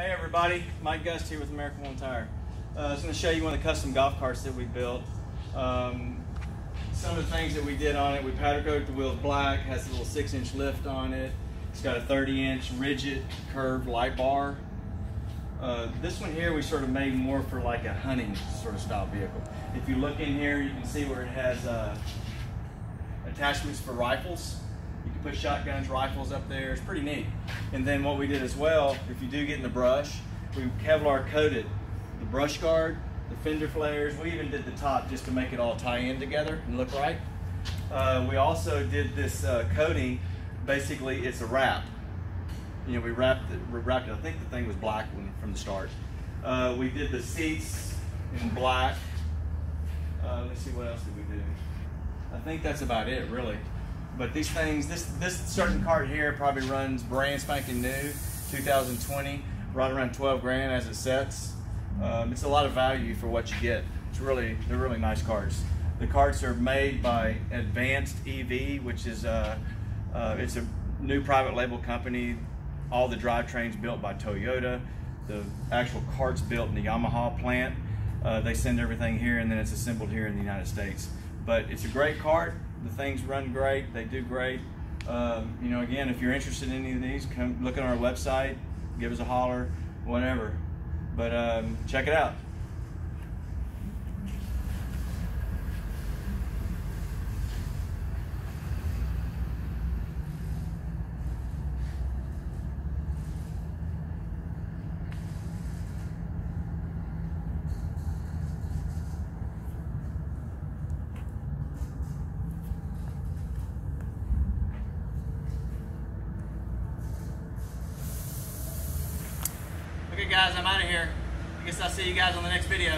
Hey everybody, Mike Gust here with American Wheel and Tire. I was going to show you one of the custom golf carts that we built. Some of the things that we did on it, we powder coated the wheels black, has a little 6-inch lift on it. It's got a 30-inch rigid curved light bar. This one here we sort of made more for like a hunting sort of style vehicle. If you look in here, you can see where it has attachments for rifles. You can put shotguns, rifles up there. It's pretty neat. And then what we did as well, if you do get in the brush, we Kevlar coated the brush guard, the fender flares. We even did the top just to make it all tie in together and look right. We also did this coating. Basically, it's a wrap. You know, we wrapped it. I think the thing was black from the start. We did the seats in black. Let's see, what else did we do? I think that's about it, really. But these things, this certain cart here probably runs brand spanking new, 2020, right around 12 grand as it sets. It's a lot of value for what you get. They're really nice carts. The carts are made by Advanced EV, which is it's a new private label company. All the drivetrains built by Toyota. The actual carts built in the Yamaha plant. They send everything here and then it's assembled here in the United States. But it's a great cart. The things run great, they do great. You know, again, if you're interested in any of these, come look on our website, give us a holler, whatever. But check it out. Okay guys, I'm out of here. I guess I'll see you guys on the next video.